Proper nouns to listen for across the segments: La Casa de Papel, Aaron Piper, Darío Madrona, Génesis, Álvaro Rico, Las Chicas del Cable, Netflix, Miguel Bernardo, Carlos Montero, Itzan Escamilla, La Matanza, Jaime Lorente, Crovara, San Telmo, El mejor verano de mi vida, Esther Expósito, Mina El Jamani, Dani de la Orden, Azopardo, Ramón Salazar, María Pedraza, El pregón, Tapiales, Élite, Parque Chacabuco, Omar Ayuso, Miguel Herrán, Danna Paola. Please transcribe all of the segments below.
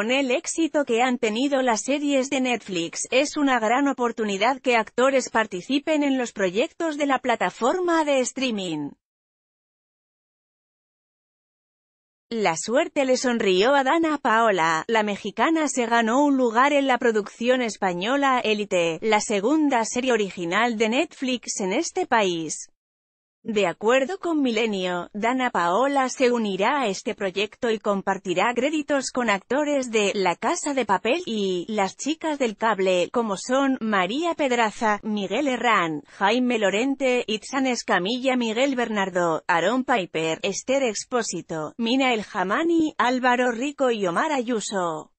Con el éxito que han tenido las series de Netflix, es una gran oportunidad que actores participen en los proyectos de la plataforma de streaming. La suerte le sonrió a Danna Paola, la mexicana se ganó un lugar en la producción española Élite, la segunda serie original de Netflix en este país. De acuerdo con Milenio, Danna Paola se unirá a este proyecto y compartirá créditos con actores de La Casa de Papel y Las Chicas del Cable, como son María Pedraza, Miguel Herrán, Jaime Lorente, Itzan Escamilla, Miguel Bernardo, Aaron Piper, Esther Expósito, Mina El Jamani, Álvaro Rico y Omar Ayuso.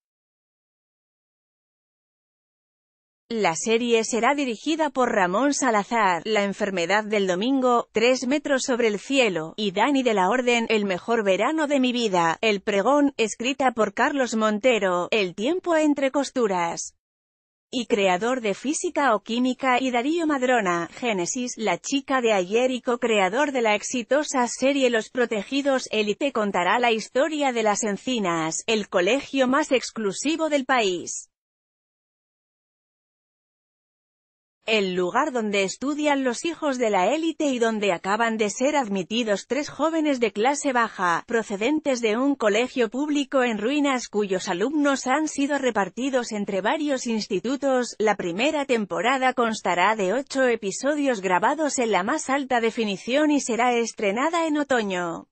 La serie será dirigida por Ramón Salazar, La Enfermedad del Domingo, 3 metros sobre el cielo, y Dani de la Orden, El mejor verano de mi vida, El pregón, escrita por Carlos Montero, El tiempo entre costuras, y creador de Física o Química, y Darío Madrona, Génesis, La chica de ayer y co-creador de la exitosa serie Los protegidos. Élite contará la historia de Las Encinas, el colegio más exclusivo del país. El lugar donde estudian los hijos de la élite y donde acaban de ser admitidos 3 jóvenes de clase baja, procedentes de un colegio público en ruinas cuyos alumnos han sido repartidos entre varios institutos. La primera temporada constará de 8 episodios grabados en la más alta definición y será estrenada en otoño.